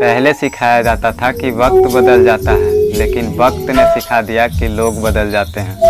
पहले सिखाया जाता था कि वक्त बदल जाता है, लेकिन वक्त ने सिखा दिया कि लोग बदल जाते हैं।